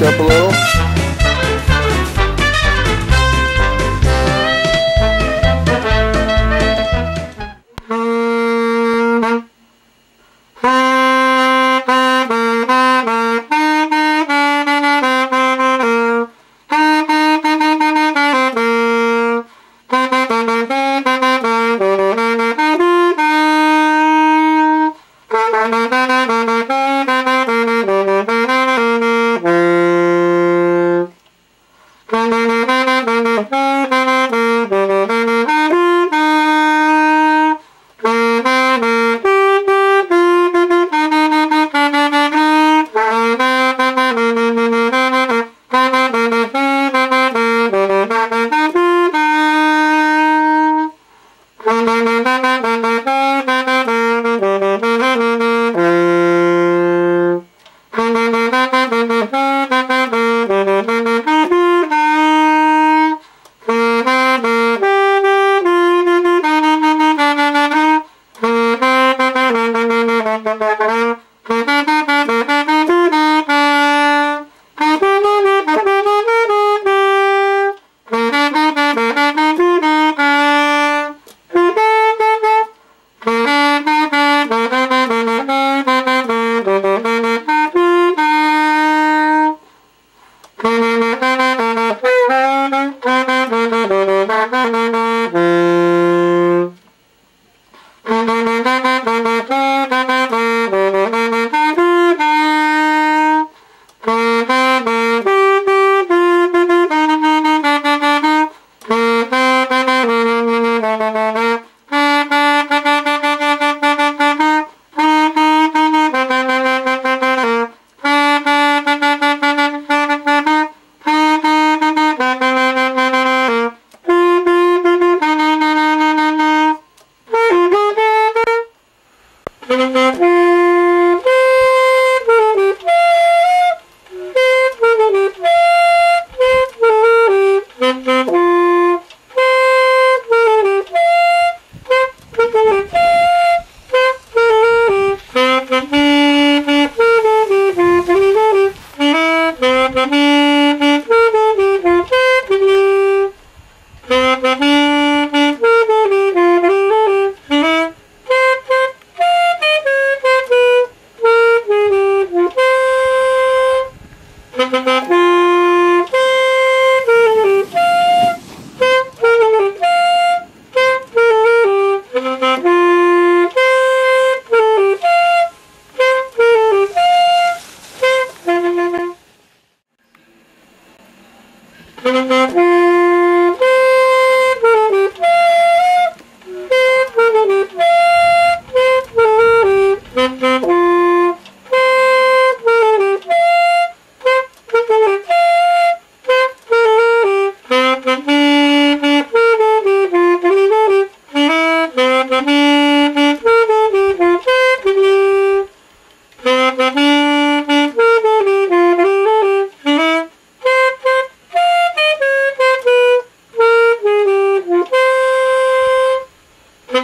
back up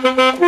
a little.